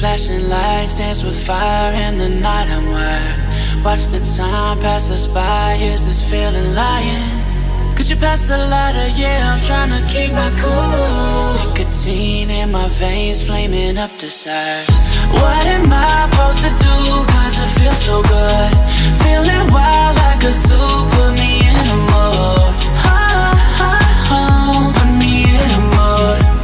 Flashing lights dance with fire in the night. I'm wired. Watch the time pass us by. Is this feeling lying? Could you pass the lighter? Yeah, I'm trying to keep my cool. Nicotine in my veins, flaming up desires. What am I supposed to do? Cause it feels so good. Feeling wild like a zoo. Put me in a mood. Put me in a mood.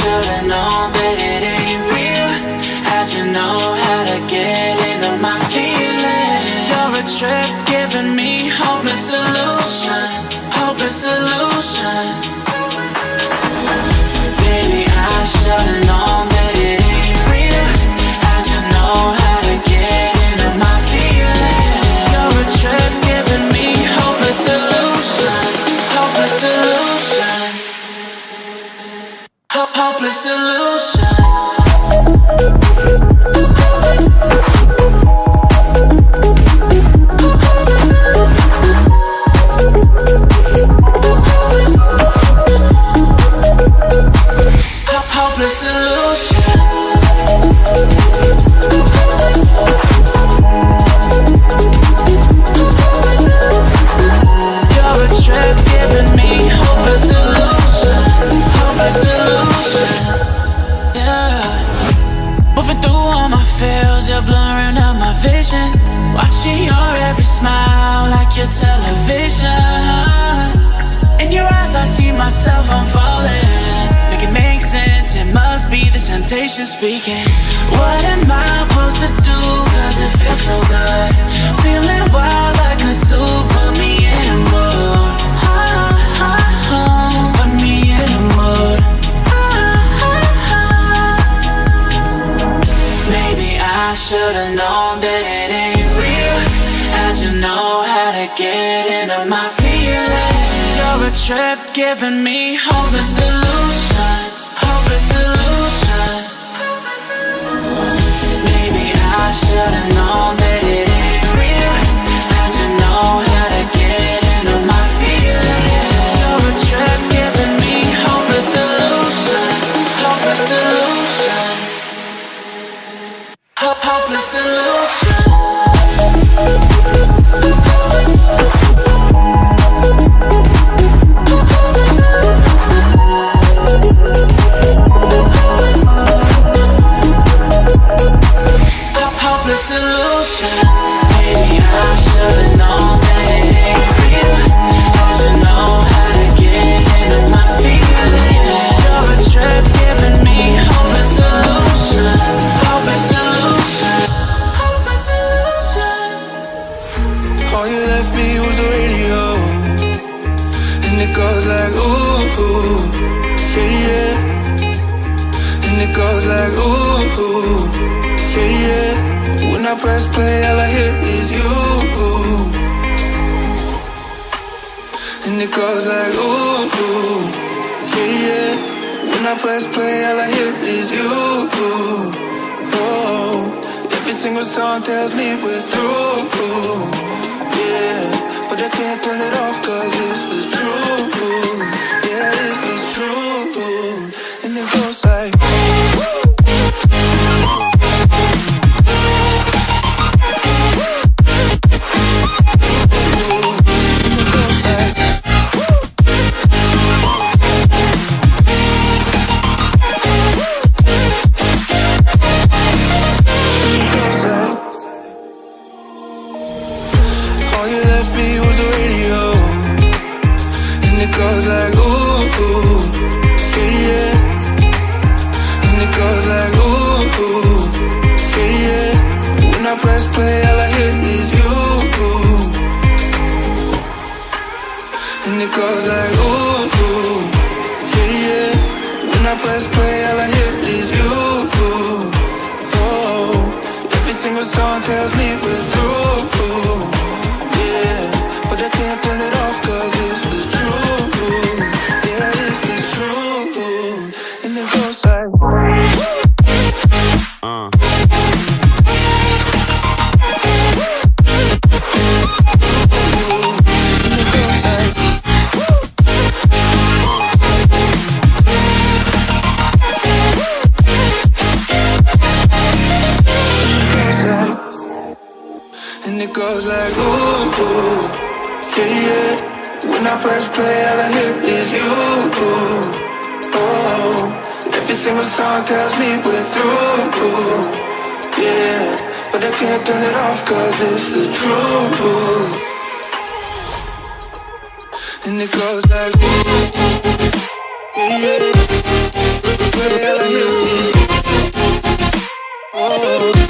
Should've known that it ain't real. How'd you know how to get into my feelings? You're a trip giving me hopeless illusion. Hopeless illusion. Baby, I should've known that it ain't real. How'd you know how to get into my feelings? You're a trip giving me hopeless illusion. Hopeless illusion. Hopeless illusion. Hopeless illusion. You're blurring out my vision. Watching your every smile like your television. In your eyes I see myself, I'm falling. Make it make sense, it must be the temptation speaking. What am I supposed to do? Cause it feels so good. Feeling wild like a zoo. Put me in a mood. Put me in a mood. I should've known that it ain't real. How'd you know how to get into my feelings? You're a trip giving me hopeless illusion. Hopeless illusion. Maybe I should've known that it ain't real. How'd you know how to get into my feelings? You're a trip giving me hopeless illusion. Hopeless illusion. Hopeless illusion. Hopeless illusion. Maybe I should've known that it ain't real. How'd you know how to get into my feelings? You're a trip giving me hopeless illusion. Hopeless illusion. Goes like ooh, ooh, yeah, yeah. And it goes like ooh, ooh, yeah, yeah. When I press play, all I hear is you. And it goes like ooh, ooh, yeah, yeah. When I press play, all I hear is you. Oh, every single song tells me we're through. Yeah. But I can't turn it off cause it's the truth. Yeah, it's the truth. And it goes like When I press play, all I hear is you. Oh, every single song tells me we're through. Yeah, but I can't turn it off 'cause it's the truth. And it goes like yeah, all I hear is oh.